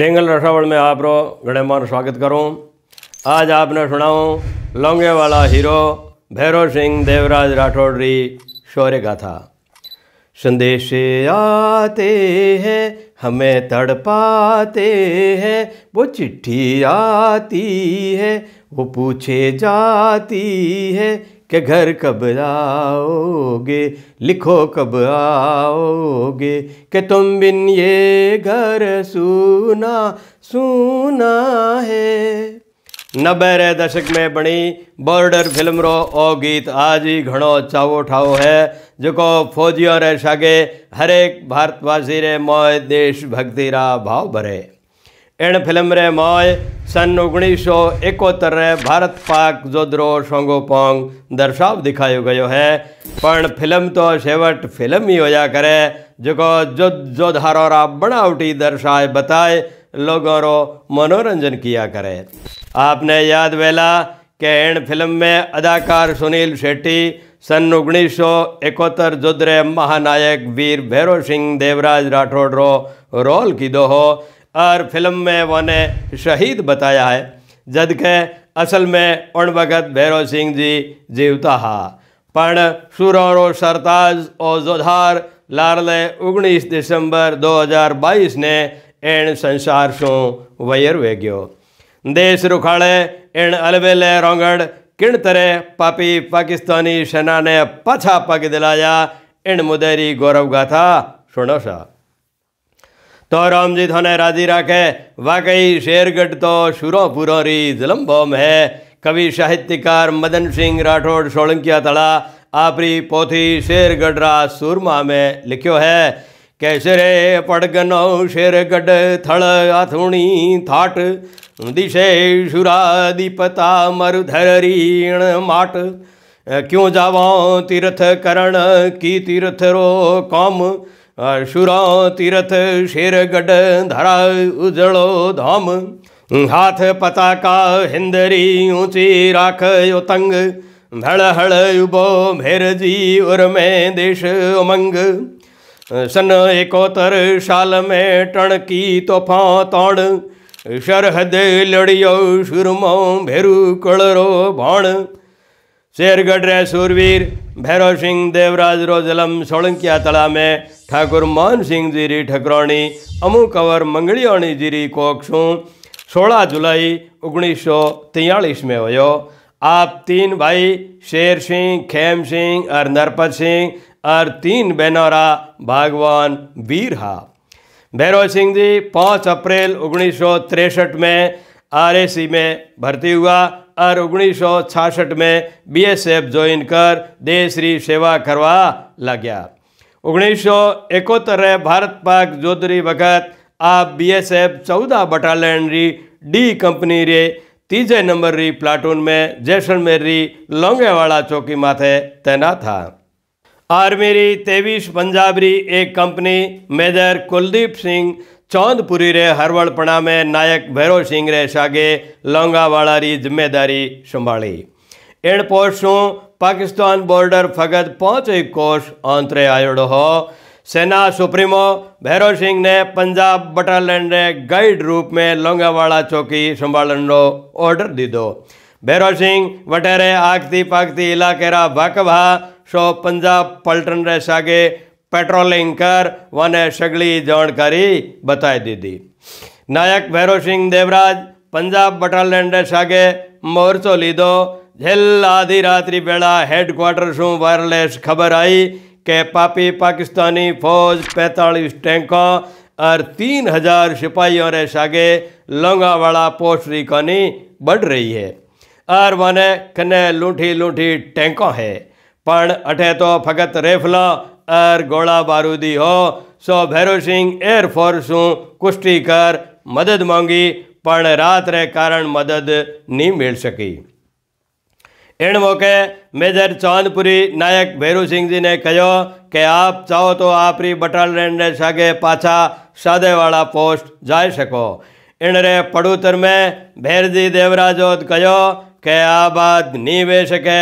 डिंगल रसावल में आप रो गणेमान स्वागत करूं। आज आपने सुनाऊं लोंगेवाला हीरो भैरों सिंह देवराज राठौड़ री शौर्य गाथा। संदेश आते हैं हमें तड़पाते हैं, वो चिट्ठी आती है वो पूछे जाती है कि घर कब आओगे, लिखो कब आओगे, कि तुम बिन ये घर सूना सूना है। 90 दशक में बनी बॉर्डर फिल्म रो ओ गीत आज ही घणो चावो ठाओ है, जो फौजियों रे सागे हर एक भारतवासी रे मोय देशभक्ति रा भाव भरे। इन फिल्म रे मोय सन 1971 रे भारत पाक जोधरो शोंगो पोंग दर्शाव दिखायो गयो है, पण फिल्म तो शेवट फिल्म ही होया करे, जो जुद्ध जोधारो रा बनावटी दर्शाए बताए लोगों रो मनोरंजन किया करे। आपने याद वेला के इन फिल्म में अदाकार सुनील शेट्टी सन 1971 जुद्रे महानायक वीर भैरों सिंह देवराज राठौड़ रो रोल कीधो हो, और फिल्म में वने शहीद बताया है, जद के असल में उन वक्त भैरों सिंह जी जीवता हा, पण सूरों रो सरताज और जोधार लारले 19 दिसंबर 2022 ने एण संसार सो वयर वे गयो। देश रुखाड़े एण अलवेले रोंगड़ किण तरे पापी पाकिस्तानी सेना ने पाछा पग दिलाया, एण मुदेरी गौरव गाथा सुनो सा। तो रामजी थाने राजी राखे वाकई शेरगढ़ तो शुरो पूरो री जुलम बॉम है। कवि साहित्यकार मदन सिंह राठौड़ सोलंकिया तला आपरी पोथी शेरगढ़ रा सूरमा में लिख्यो है। कैसे रे पड़गनो शेरगढ़ थल आथुणी थाट, दिशे शुरा दीपता मरुधरीण माट, क्यों जावा तीर्थ करण की तीर्थ रो कौम, शुरा तीर्थ शेरगढ़ धरा उजड़ो धाम, हाथ पताका हिंदरी ऊंची राख यो तंग, धड़ हड़ उबो भेर जी उर में देश उमंग, सन 71 साल में टण की तोफा तौण, सरहद लड़ियो शुरमो भेरू कड़रो भाण। शेरगढ़ रे सूरवीर भैरों सिंह देवराज रो जलम सोलंकिया तला में ठाकुर मान सिंह जी री ठकराणी अमु कंवर मंगलियाणी जी री कोक्षू 16 जुलाई 1943 में होयो। आप 3 भाई शेर सिंह, खेम सिंह और नरपत सिंह और 3 बहनोरा भागवान वीरहा। भैरों सिंह जी 5 अप्रैल 1963 में RAC में भर्ती हुआ और 1966 में BSF ज्वाइन कर देश री सेवा करवा लग्या। 1971 में भारत पाक जोधरी वक्त आप BSF 14 बटालियन री D कंपनी रे 3जे नंबर री प्लाटून में जैसलमेर री लोंगेवाला चौकी माथे तैनात था। आर्मी री 23 पंजाब री एक कंपनी मेजर कुलदीप सिंह चांदपुरी रे हरवड़पणा में नायक भैरों सिंह रे सागे लोंगावाला री जिम्मेदारी संभाली। एण पोस्टों पाकिस्तान बॉर्डर फगत 5 कोष आंतरे आयोडो हो। सेना सुप्रीमो भैरों सिंह ने पंजाब बटालियन रे गाइड रूप में लोंगावाला चौकी संभालन रो ऑर्डर दीदो। भैरों सिंह वटेरे आगती पागती इलाके रा वाकवा सो पंजाब पलटन रे सागे पेट्रोलिंग कर वने सगली जानकारी बताई दीदी। नायक भैरों सिंह देवराज पंजाब बटालियन रे सागे मोर्चो लीधो। झेल आधी रात्रि बेला हेडक्वार्टर से वायरलेस खबर आई के पापी पाकिस्तानी फौज 45 टैंकों और 3000 सिपाहियों रे सागे लोंगावाला पोस्ट री कोनी बढ़ रही है, और वने कने लूठी लूठी टैंकों है, पण अठे तो फकत रेफला और गोला बारूदी हो। सो भैरों सिंह एयरफोर्स कुश्ती कर मदद मांगी, पर रात रे कारण मदद नहीं मिल सकी। इन मौके मेजर चांदपुरी नायक भैरों सिंह जी ने कहो कि आप चाहो तो आपरी बटालियन रे सागे पाछा सादेवाला पोस्ट जाए सको। इन रे पड़ूतर में भैरजी देवराजोत कहो कि आ बात नहीं वे सके,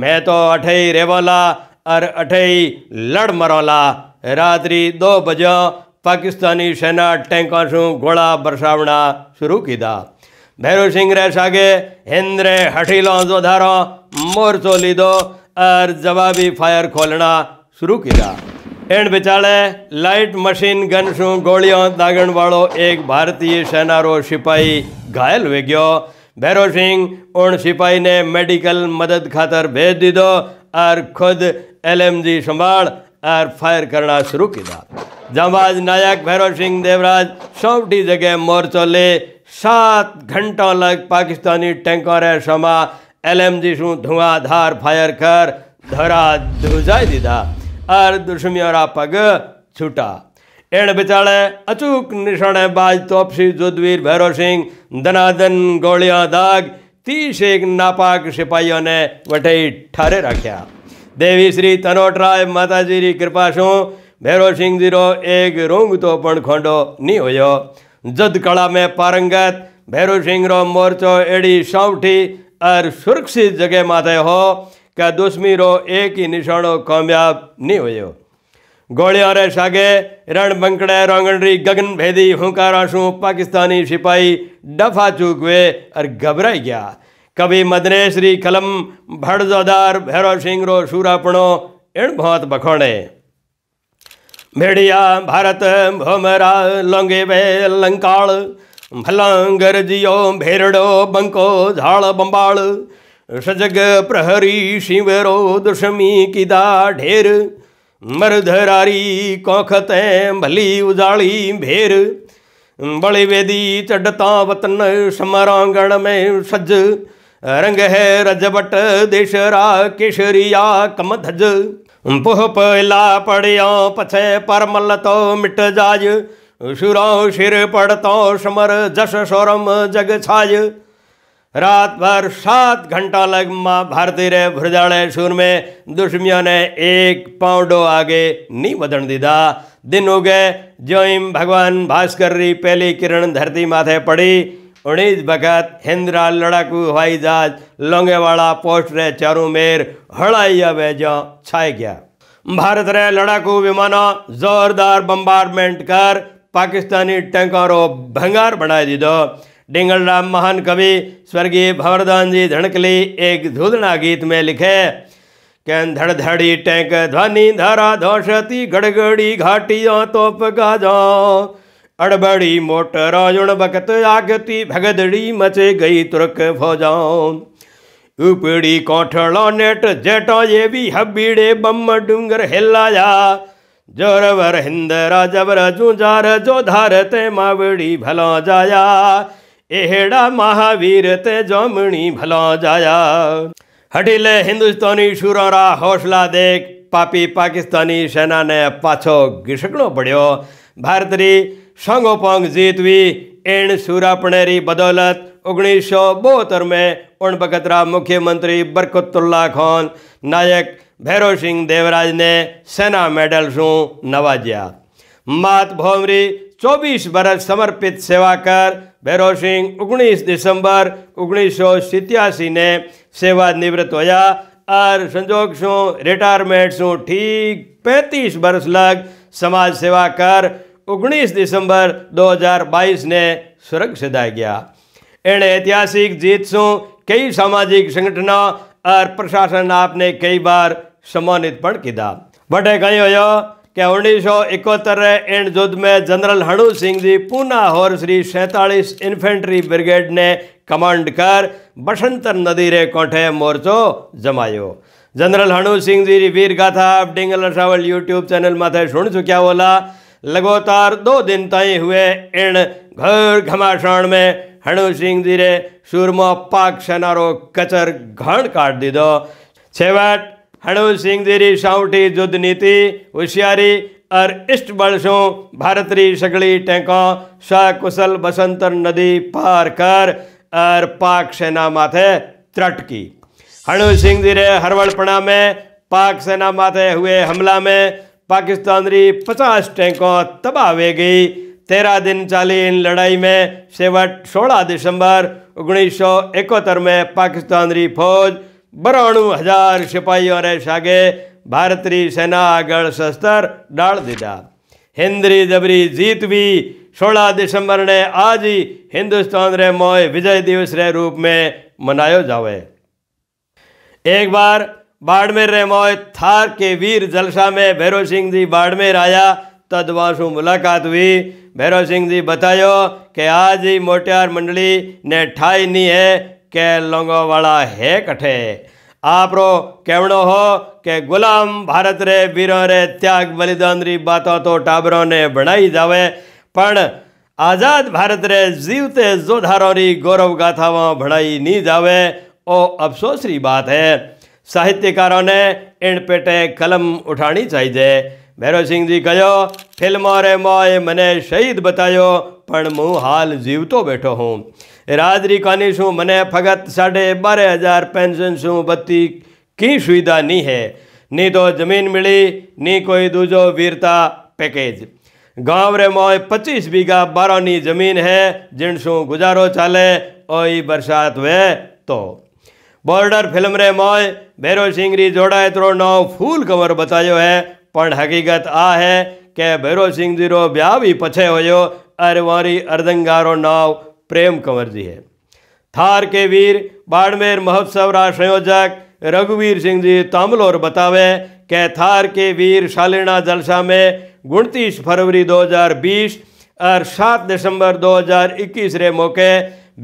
मैं तो अठे ही रेवाला और अठे लड़ मरोला। रात्रि 2 बजे पाकिस्तानी सेना टैंकासू गोला बरसावना शुरू कीधा। भैरों सिंह रे सागे हिंद्रे हठीलों जोधारो मोर्चो लीधो और जवाबी फायर खोलना शुरू कीधा। एंड बिचाले लाइट मशीन गनसू गोलियों दागण वालों एक भारतीय सेनारो सिपाही घायल हो गयो। भैरों सिंह उन सिपाही ने मेडिकल मदद खातर भेज दीदो और खुद LMG संभाल और फायर करना शुरू किया। जांबाज नायक भैरों सिंह देवराज सौटी जगह मोर्चो ले 7 घंटों लग पाकिस्तानी टैंकों रे समा LMG शू धुआंधार फायर कर धरा धुजाई दीदा और दुश्मनियों पग छूटा। एण बिचाले अचूक निशानेबाज तोपसी जुदवीर भैरों सिंह दनादन गोलियां दाग 30 नापाक सिपाहियों ने वटई ठारे रख्या। देवी श्री तनोटराय माताजी री कृपा शू भैरों सिंह जीरो एक रोंग तो पण खोंडो नहीं होयो। जद कला में पारंगत भैरों सिंह रो मोर्चो एड़ी सौठी और सुरक्षित जगह माथे हो क्या दुश्मी रो एक ही निशानो कामयाब नहीं होयो। गोलियों रे सागे रणबंकड़े रोंगणरी गगन भेदी हुंकाराशू पाकिस्तानी सिपाही डफा चूक हुए और घबराई गया। कभी मदनेश्री कलम भड़जोदार भैरों सिंह रो शूरापणो एण भौत बखोणे। भेड़िया भारत भोमरा लोंगेवे लंकाल भलांगर जियो भेरड़ो बंको झाड़ बंबाल सजग प्रहरी शिवरो दुश्मी किदा ढेर मरधरारी कोखतें भली उजाली भेर बड़ी वेदी चढ़ता वतन समरांगण में सज रंग है रजबट देशरा केशरिया कम धज पुह पला पड़िया पछे परमल तो मिट जाय शुरा शिर पड़तो समर जस शोरम जग छाय। रात भर 7 घंटा लग माँ भारती रे भुरजाड़े सुर में दुश्मनियों ने एक पाउंडो आगे नहीं बदन दीदा। दिन हो गए ज्यों भगवान भास्कर री पहली किरण धरती माथे पड़ी। 19 बखत हिंद्रा लड़ाकू हवाई जहाज लोंगेवाला पोस्ट रे चारू मेर हड़ाइया वे ज्यों छाए गया। भारत रे लड़ाकू विमानों जोरदार बम्बार्डमेंट कर पाकिस्तानी टैंकों रो भंगार बनाई दीदो। डिंगल राम महान कवि स्वर्गीय भवरदान जी धड़कली एक धूधना गीत में लिखे के धड़धड़ी टैंक ध्वनि धारा धोषती गड़गड़ी घाटियों तोप गाजो अड़बड़ी मोटर जुण बकत आगती भगदड़ी मचे गई तुर्क फौजाओं उपड़ी कोठड़ों नेट जेटों ये भी हबीड़े बम डूंगर हिलाया जोरवर हिंदरा जबर जूझार जो धारते मावड़ी भलो जाया एहड़ा महावीर ते जोमणी भला जाया। हटीले हिंदुस्तानी शूरों रा हौसला देख पापी पाकिस्तानी सेना ने पाछो घिसकणो पड़ो। भारत री संगो पोंग जीत हुई एण शूरापणे री बदौलत 1972 में उन बखत रा मुख्यमंत्री बरकतुल्ला खान नायक भैरों सिंह देवराज ने सेना मेडल शू नवाजिया। मात भोमरी 24 बरस समर्पित सेवा कर भैरों सिंह 19 दिसंबर 1987 ने सेवानिवृत्त होया और संजोग शू रिटायरमेंट शू ठीक 35 बरस लग समाज सेवा कर 19 दिसंबर 2022 ने स्वर्ग सिधाया गया। इन ऐतिहासिक जीत शू कई सामाजिक संगठनों और प्रशासन आपने कई बार सम्मानित पण कीधा। बटे कहीं हो क्या 1971 एंड युद्ध में जनरल हनु सिंह जी पूना और श्री 47 इन्फेंट्री ब्रिगेड ने कमांड कर बसंतर नदी रे कोठे मोर्चो जमायो। जनरल हनु सिंह जी री वीर गाथा आप डिंगल रसावल यूट्यूब चैनल माथे सुन चुक्या होला। लगातार 2 दिन तय हुए एण घर घमासान में हनु सिंह जी रे सूरमा पाक सेना रो कचर घण काट दीदो। छेवट हनु सिंह जी री साउठी युद्ध नीति होशियारी और इष्ट बलसों भारत री सगली टैंकों सकुशल बसंतर नदी पार कर और पाक सेना माथे त्रटकी। हनु सिंह जी रे हरवलपणा में पाक सेना माथे हुए हमला में पाकिस्तान री 50 टैंकों तबाह हो गई। 13 दिन चाली इन लड़ाई में सेवट 16 दिसंबर 1971 में पाकिस्तान री फौज 92,000 सिपाहियों रे सागे भारतीय सेना आगळ शस्त्र डाल दीदा। हिंदरी जबरी जीत भी 16 दिसंबर ने आज ही हिंदुस्तान रे मोय विजय दिवस रे रूप में मनायो जावे। एक बार बाड़मेर रे मोय थार के वीर जलसा में भैरों सिंह जी बाड़मेर आया तद वासु मुलाकात हुई। भैरों सिंह जी बतायो कि आज ही मोटियार मंडली ने ठाई नी है के लोंगेवाला है कठे। आप रो कहणो हो के गुलाम भारत रे वीरों रे त्याग बलिदान री बातों तो टाबरों ने बनाई जावे पण आजाद भारत रे जीवते जोधारों री गौरव गाथावां बनाई नहीं जावे। ओ अफसोस री बात है, साहित्यकारों ने इन पेटे कलम उठानी चाहिए। भैरों सिंह जी कहो फिल्मों रे मोए मने शहीद बतायो पण मु हाल जीवतो बैठो हूँ। राजरी कानी शू मने फगत 12,500 पेंशन शू बत्ती की सुविधा नहीं है, नी तो जमीन मिली नी कोई दूजो वीरता पैकेज। गाँव रे मोए 25 बीघा बारोनी जमीन है जिन शू गुजारो चाले ओई बरसात वे तो। बॉर्डर फिल्म रे मोए भैरों सिंह री जोड़ाए तो नाव फूल कंवर बतायो है पण हकीकत आ है के भैरों सिंह जी रो ब्याह भी पछे होयो अरे वारी अर्धंगारो नाव प्रेम कंवर जी है। थार के वीर बाड़मेर महोत्सव रा संयोजक रघुवीर सिंह जी तामलोर बतावे के थार के वीर शालीणा जलसा में 29 फरवरी 2020 और 7 दिसंबर 2021 रे मौके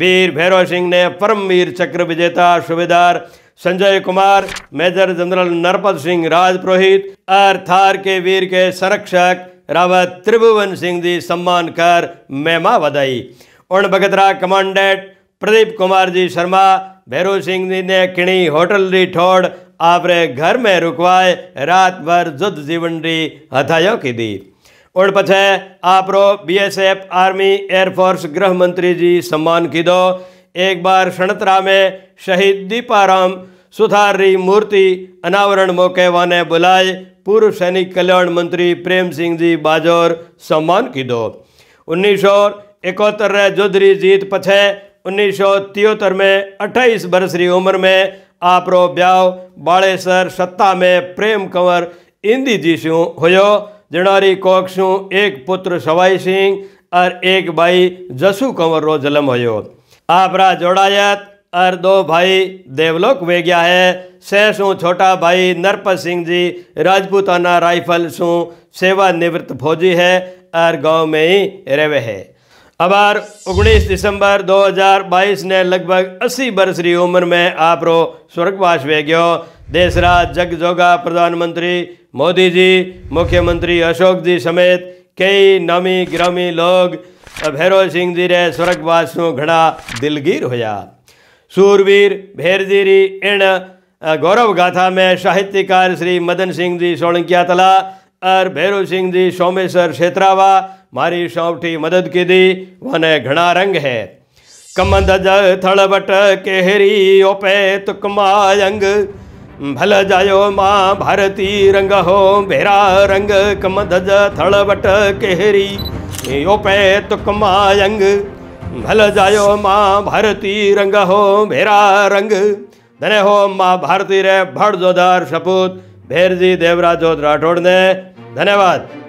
वीर भैरों सिंह ने परमवीर चक्र विजेता सूबेदार संजय कुमार, मेजर जनरल नरपत सिंह राजपुरोहित और थार के वीर के संरक्षक रावत त्रिभुवन सिंह जी सम्मान कर मेमा बधाई। उन बगतरा कमांडेंट प्रदीप कुमार जी शर्मा भैरों सिंह जी ने किणी होटल री ठोड़ आपरे घर में रुकवाए रात भर युद्ध जीवन री हथायो की दी। और पछे आप रो BSF आर्मी एयरफोर्स गृह मंत्री जी सम्मान कीधो। एक बार सणतरा में शहीद दीपाराम सुथारी मूर्ति अनावरण मौके वाने बुलाए पूर्व सैनिक कल्याण मंत्री प्रेम सिंह जी बाजोर सम्मान कीधो। 1971 जोधरी जीत पछे 1973 में 28 बरस री उम्र में आपरो ब्याव बाड़ेसर सत्ता में प्रेम कंवर इंदी जी शू होयो। जिणारी कोक्षू एक पुत्र सवाई सिंह और एक भाई जसू कंवर रो जन्म होयो। आपरा जोड़ायत और 2 भाई देवलोक वे गया है। सैसू छोटा भाई नरपत सिंह जी राजपूताना राइफल शू सेवानिवृत्त फौजी है और गांव में ही रहवे है। अबार 19 दिसंबर 2022 ने लगभग 80 बरस री उम्र में आप रो स्वर्गवास वे गयो। देसरा जगजोगा प्रधानमंत्री मोदी जी, मुख्यमंत्री अशोक जी समेत कई नामी ग्रामी लोग भैरों सिंह जी रे स्वर्गवास शू घड़ा दिलगीर होया। सूरवीर भैरजीरी इन गौरव गाथा में साहित्यकार श्री मदन सिंह जी सोलंकिया तला और भैरों सिंह जी सोमेश्वर क्षेत्रावा मारी सौठी मदद की दी वने घना रंग है। कमंद थड़बट केहरी ओपे तुकमायंग भल जायो माँ भारती रंग हो भेरा रंग कमंद थड़बट केहरी ओपे तुकमायंग भल जायो माँ भारती रंग हो भेरा रंग धने हो माँ भारती रे भड़ जोधार सपूत भैरों सिंह देवराज राठौड़ ने। धन्यवाद।